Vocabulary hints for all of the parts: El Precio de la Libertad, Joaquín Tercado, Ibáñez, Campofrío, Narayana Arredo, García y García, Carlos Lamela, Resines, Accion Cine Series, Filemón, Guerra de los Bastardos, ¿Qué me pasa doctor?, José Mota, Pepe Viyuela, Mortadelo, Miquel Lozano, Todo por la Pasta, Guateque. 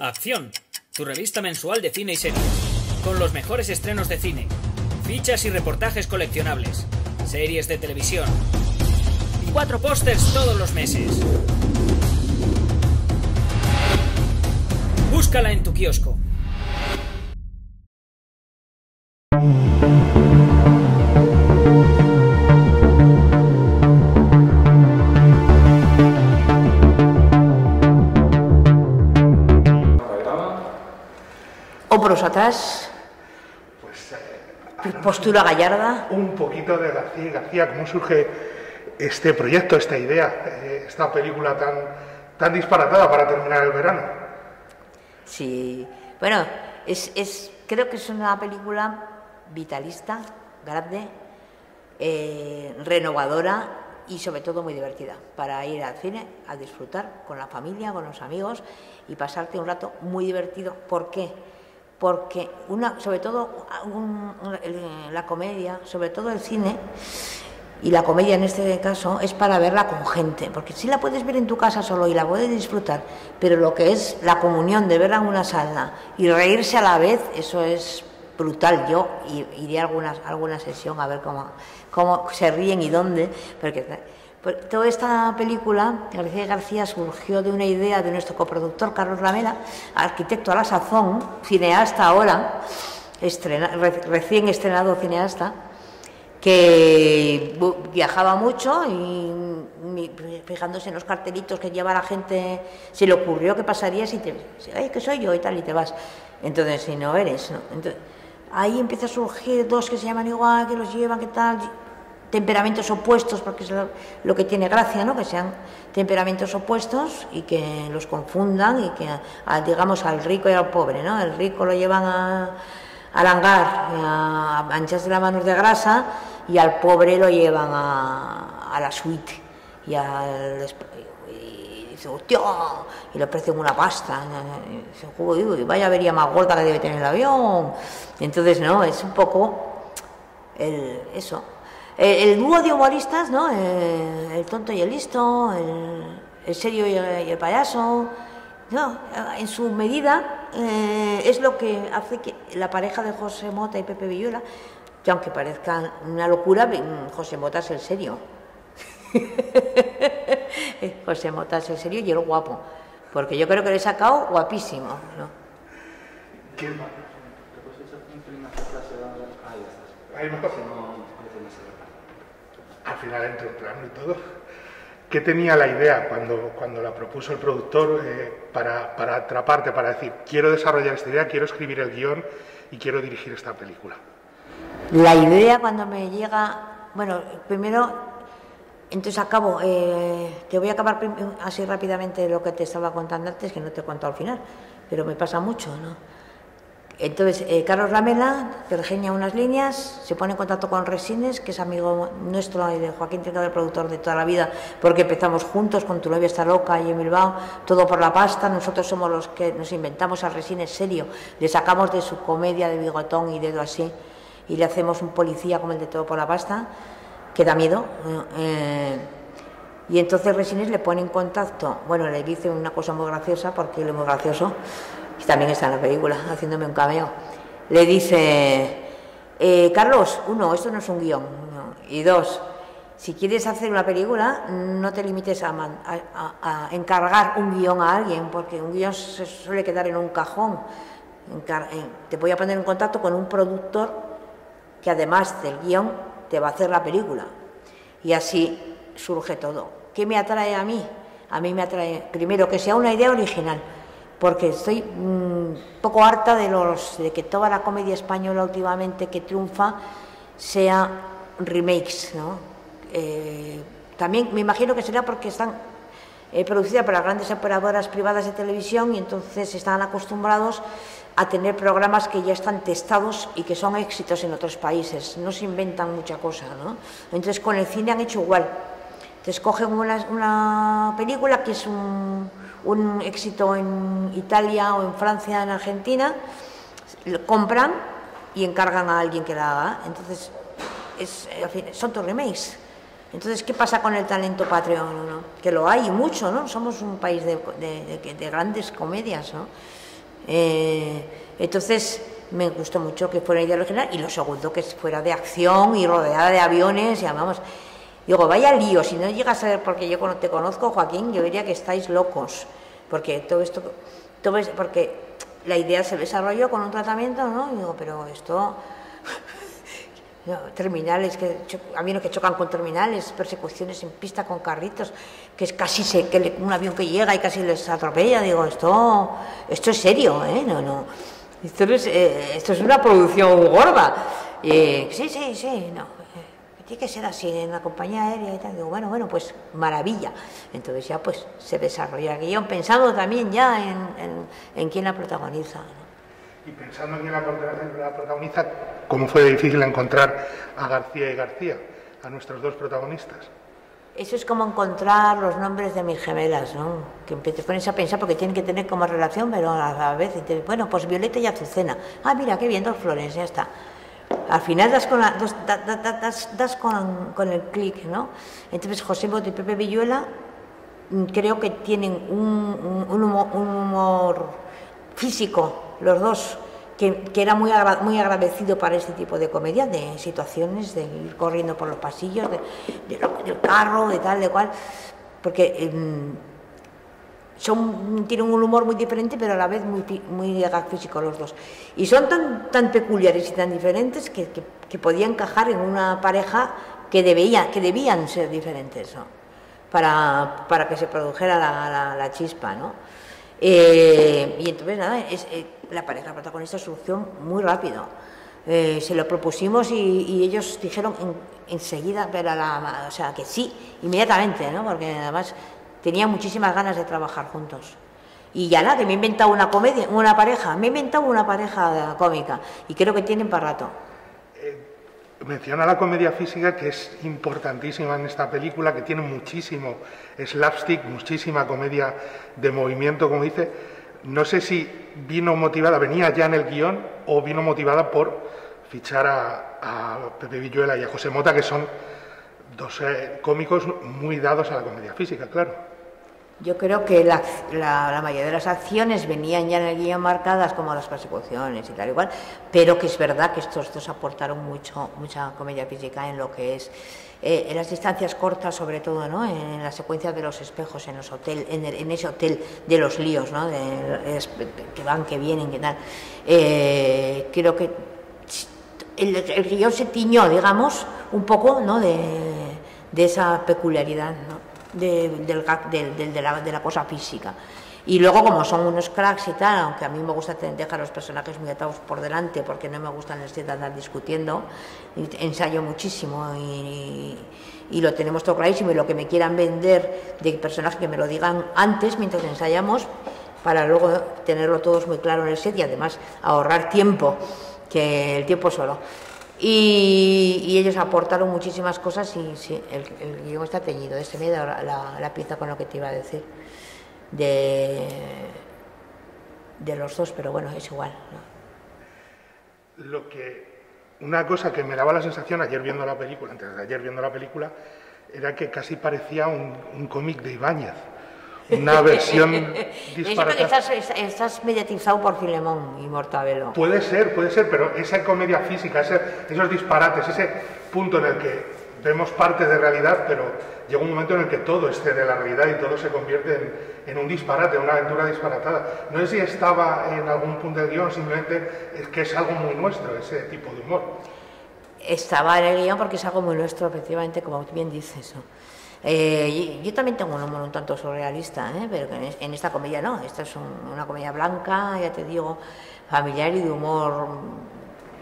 Acción, tu revista mensual de cine y series, con los mejores estrenos de cine, fichas y reportajes coleccionables, series de televisión y 4 pósters todos los meses. Búscala en tu kiosco. Hombros atrás, pues, postura gallarda. Un poquito de García y García, cómo surge este proyecto, esta idea, esta película tan disparatada para terminar el verano. Sí, bueno, creo que es una película vitalista, grande, renovadora y sobre todo muy divertida, para ir al cine, a disfrutar con la familia, con los amigos y pasarte un rato muy divertido. ¿Por qué? Porque sobre todo la comedia, sobre todo el cine, y la comedia en este caso, es para verla con gente, porque sí la puedes ver en tu casa solo y la puedes disfrutar, pero lo que es la comunión de verla en una sala y reírse a la vez, eso es brutal. Yo iré a alguna sesión a ver cómo se ríen y dónde, porque toda esta película, García y García, surgió de una idea de nuestro coproductor Carlos Lamela, arquitecto a la sazón, cineasta ahora, recién estrenado cineasta, que viajaba mucho y fijándose en los cartelitos que lleva la gente, se le ocurrió qué pasaría si te... Ay, que soy yo y tal, y te vas. Entonces, si no eres, ¿no? Entonces, ahí empieza a surgir dos que se llaman igual, que los llevan, que tal... temperamentos opuestos, porque es lo que tiene gracia, ¿no? Que sean temperamentos opuestos y que los confundan y que, digamos, al rico y al pobre, ¿no? El rico lo llevan al hangar, a mancharse las manos de grasa, y al pobre lo llevan a la suite y al... dice, ¡hostia! Y le ofrecen una pasta. Y dice, uy, vaya avería más gorda que debe tener el avión. Y entonces, ¿no? Es un poco... eso... El dúo de humoristas, ¿no? El tonto y el listo, el serio y el payaso, ¿no? En su medida es lo que hace que la pareja de José Mota y Pepe Viyuela, que aunque parezca una locura, José Mota es el serio. José Mota es el serio y el guapo, porque yo creo que lo he sacado guapísimo, ¿no? ¿Quién va? Ahí al final entró en plano y todo. ¿Qué tenía la idea cuando la propuso el productor para atraparte, para decir, quiero desarrollar esta idea, quiero escribir el guión y quiero dirigir esta película? La idea cuando me llega... Bueno, primero... Entonces acabo... te voy a acabar así rápidamente lo que te estaba contando antes, que no te he contado al final, pero me pasa mucho, ¿no? Entonces, Carlos Lamela pergenia unas líneas, se pone en contacto con Resines, que es amigo nuestro y de Joaquín Tercado, el productor de toda la vida, porque empezamos juntos con Tu novia está loca y en Bilbao, Todo por la Pasta. Nosotros somos los que nos inventamos a Resines serio, le sacamos de su comedia de bigotón y dedo así, y le hacemos un policía como el de Todo por la Pasta, que da miedo. Y entonces Resines le pone en contacto, bueno, le dice una cosa muy graciosa, porque él es muy gracioso, y también está en la película, haciéndome un cameo. Le dice, Carlos, uno, esto no es un guión, y dos, si quieres hacer una película, no te limites a encargar un guión a alguien, porque un guión se suele quedar en un cajón. Te voy a poner en contacto con un productor que además del guión te va a hacer la película. Y así surge todo. ¿Qué me atrae a mí? A mí me atrae, primero, que sea una idea original, porque estoy un poco harta de que toda la comedia española últimamente que triunfa sea remakes, ¿no? También me imagino que será porque están producidas por las grandes operadoras privadas de televisión y entonces están acostumbrados a tener programas que ya están testados y que son éxitos en otros países, no se inventan mucha cosa, ¿no? Entonces con el cine han hecho igual, entonces cogen una película que es un éxito en Italia o en Francia, en Argentina, lo compran y encargan a alguien que la haga. Entonces, son todos remakes. Entonces, ¿qué pasa con el talento patrio? ¿No? Que lo hay, y mucho, ¿no? Somos un país de grandes comedias, ¿no? Entonces, me gustó mucho que fuera ideológica, y lo segundo, que fuera de acción y rodeada de aviones, y vamos. Digo, vaya lío, si no llegas a ver, porque yo te conozco, Joaquín, yo diría que estáis locos, porque todo esto, porque la idea se desarrolló con un tratamiento, ¿no? Y digo, pero esto... No, terminales, a mí los que chocan con terminales, persecuciones en pista con carritos, que es casi un avión que llega y casi les atropella, digo, esto es serio, ¿eh? No, esto es una producción gorda. Sí, no, tiene que ser así en la compañía aérea y tal, digo, bueno, pues maravilla. Entonces ya pues se desarrolla el guión, pensando también ya en quién la protagoniza, ¿no? Y pensando en la protagonista, ¿cómo fue difícil encontrar a García y García, a nuestros dos protagonistas? Eso es como encontrar los nombres de mis gemelas, ¿no? Que te pones a pensar porque tienen que tener como relación, pero a veces, bueno, pues Violeta y Azucena. Ah, mira, qué bien, dos flores, ya está. Al final das con el clic, ¿no? Entonces, José Mota y Pepe Viyuela creo que tienen un humor físico, los dos, que era muy agradecido para este tipo de comedia, de situaciones, de ir corriendo por los pasillos, del carro, de tal, de cual, porque tienen un humor muy diferente, pero a la vez muy físico los dos. Y son tan peculiares y tan diferentes que podían encajar en una pareja que debían ser diferentes, ¿no? Para que se produjera la chispa, ¿no? Y entonces nada, la pareja protagonista surgió muy rápido, se lo propusimos y ellos dijeron enseguida, o sea que sí, inmediatamente, ¿no? Porque además tenían muchísimas ganas de trabajar juntos. Y ya nada, que me he inventado una comedia, una pareja cómica, y creo que tienen para rato. Menciona la comedia física, que es importantísima en esta película, que tiene muchísimo slapstick, muchísima comedia de movimiento, como dice. No sé si venía ya en el guión, o vino motivada por fichar a Pepe Viyuela y a José Mota, que son dos cómicos muy dados a la comedia física, claro. Yo creo que la mayoría de las acciones venían ya en el guión marcadas, como las persecuciones y tal, igual, pero que es verdad que estos dos aportaron mucha comedia física en lo que es en las distancias cortas, sobre todo, ¿no? En la secuencia de los espejos en los hoteles, en ese hotel de los líos, ¿no? Que van, que vienen, que tal. Creo que el guión se tiñó, digamos, un poco, ¿no? de esa peculiaridad, ¿no? de la cosa física. Y luego, como son unos cracks y tal, aunque a mí me gusta dejar a los personajes muy atados por delante, porque no me gustan las de andar discutiendo, ensayo muchísimo y lo tenemos todo clarísimo, y lo que me quieran vender de personaje, que me lo digan antes mientras ensayamos, para luego tenerlo todos muy claro en el set, y además ahorrar tiempo, que el tiempo solo. Y ellos aportaron muchísimas cosas, y sí, el guión está teñido. Este medio, la pieza con lo que te iba a decir de los dos, pero bueno, es igual, ¿no? Una cosa que me daba la sensación antes de ayer viendo la película, era que casi parecía un cómic de Ibáñez, una versión disparatada. Estás mediatizado por Filemón y Mortadelo. Puede ser, pero esa comedia física, esos disparates, ese punto en el que vemos parte de realidad, pero llega un momento en el que todo excede la realidad y todo se convierte en un disparate, en una aventura disparatada. No sé si estaba en algún punto del guión, simplemente es que es algo muy nuestro, ese tipo de humor. Estaba en el guión porque es algo muy nuestro, efectivamente, como bien dices, ¿no? Yo también tengo un humor un tanto surrealista, ¿eh? Pero en esta comedia no. Esta es una comedia blanca, ya te digo, familiar y de humor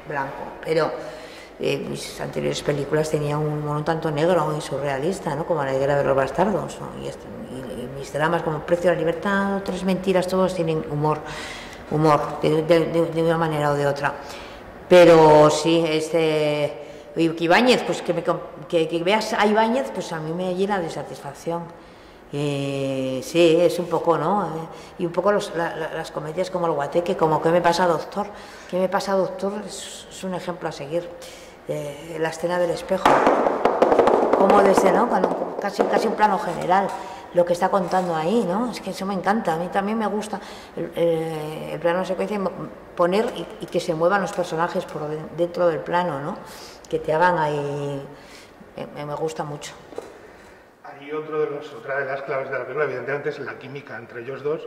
blanco. Pero mis anteriores películas tenían un humor un tanto negro y surrealista, ¿no? Como La Guerra de los Bastardos, ¿no? Y mis dramas como El Precio de la Libertad, Tres Mentiras, todos tienen humor de una manera o de otra. Pero sí, Ibáñez, pues que veas a Ibáñez, pues a mí me llena de satisfacción. Sí, es un poco, ¿no? Y un poco las comedias como el Guateque, como ¿Qué me pasa doctor? ¿Qué me pasa doctor? Es un ejemplo a seguir. La escena del espejo. como desde, ¿no? casi un plano general, lo que está contando ahí, ¿no? Es que eso me encanta, a mí también me gusta el plano secuencia, poner y que se muevan los personajes por dentro del plano, ¿no? Que te hagan ahí, me gusta mucho. Y otra de las claves de la película, evidentemente, es la química entre ellos dos,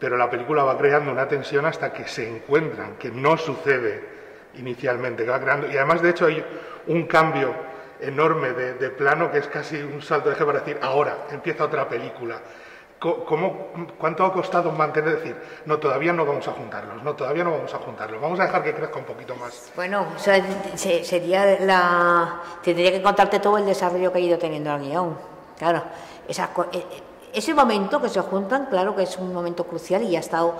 pero la película va creando una tensión hasta que se encuentran, que no sucede inicialmente, que va creando. Y además, de hecho, hay un cambio enorme de plano que es casi un salto de eje para decir, ahora empieza otra película. ¿Cuánto ha costado mantener? Decir, no, todavía no vamos a juntarlos, no, todavía no vamos a juntarlos, vamos a dejar que crezca un poquito más. Bueno, o sea, sería la... Tendría que contarte todo el desarrollo que ha ido teniendo el guión. Claro, ese momento que se juntan, claro que es un momento crucial y ha estado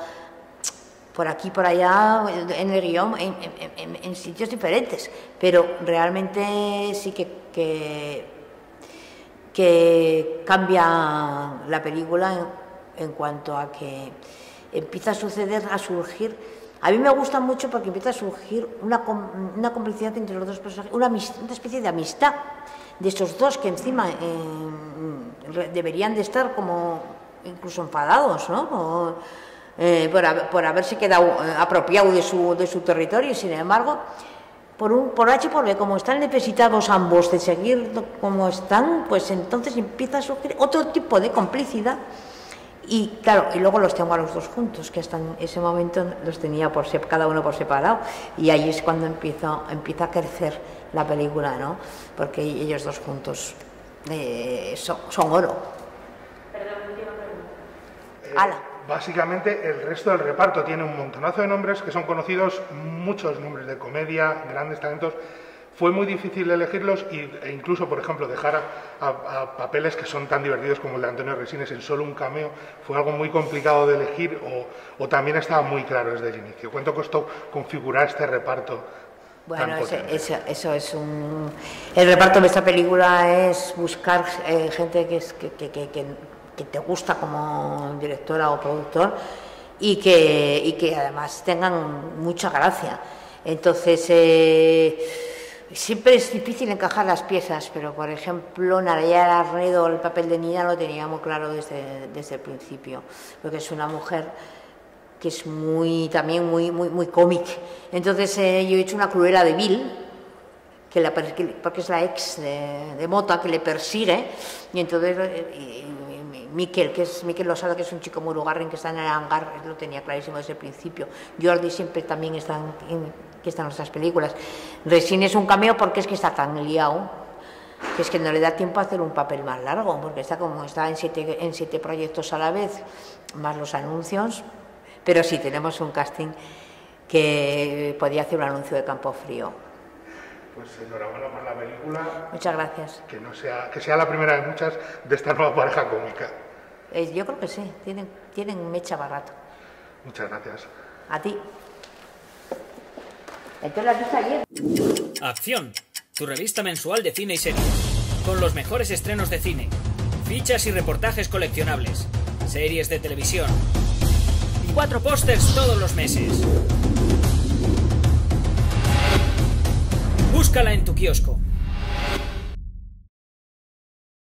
por aquí, por allá, en el guión, en sitios diferentes. Pero realmente sí que cambia la película en cuanto a que empieza a suceder, a surgir. A mí me gusta mucho porque empieza a surgir una complicidad entre los dos personajes, una especie de amistad de estos dos que encima deberían de estar como incluso enfadados, ¿no? O, por haberse quedado apropiado de su territorio, y sin embargo, por H y por B, como están necesitados ambos de seguir como están, pues entonces empieza a surgir otro tipo de complicidad. Y claro, y luego los tengo a los dos juntos, que hasta en ese momento los tenía cada uno por separado, y ahí es cuando empieza a crecer la película, ¿no? Porque ellos dos juntos son oro. Perdón, última pregunta. Básicamente el resto del reparto tiene un montonazo de nombres que son conocidos, muchos nombres de comedia, grandes talentos. Fue muy difícil elegirlos e incluso, por ejemplo, dejar a papeles que son tan divertidos como el de Antonio Resines en solo un cameo fue algo muy complicado de elegir, o también estaba muy claro desde el inicio. ¿Cuánto costó configurar este reparto? Bueno, eso es un... El reparto de esta película es buscar gente que te gusta como directora o productor y que además tengan mucha gracia. Entonces... Siempre es difícil encajar las piezas, pero por ejemplo, Narayana Arredo, el papel de Nina, lo tenía muy claro desde el principio, porque es una mujer que es también muy cómic. Entonces yo he hecho una Cruela de Vil, porque es la ex de Mota, que le persigue, y entonces Miquel, que es Miquel Lozano, que es un chico muy lugarren, que está en el hangar, lo tenía clarísimo desde el principio. Jordi siempre también están nuestras películas. Resines es un cameo porque es que está tan liado que es que no le da tiempo a hacer un papel más largo, porque está en siete proyectos a la vez, más los anuncios. Pero sí, tenemos un casting que podía hacer un anuncio de Campofrío. Pues enhorabuena por la película. Muchas gracias. Que sea la primera de muchas de esta nueva pareja cómica. Yo creo que sí, tienen mecha barato. Muchas gracias. A ti. Acción, tu revista mensual de cine y series, con los mejores estrenos de cine, fichas y reportajes coleccionables, series de televisión y 4 pósters todos los meses. Búscala en tu kiosco.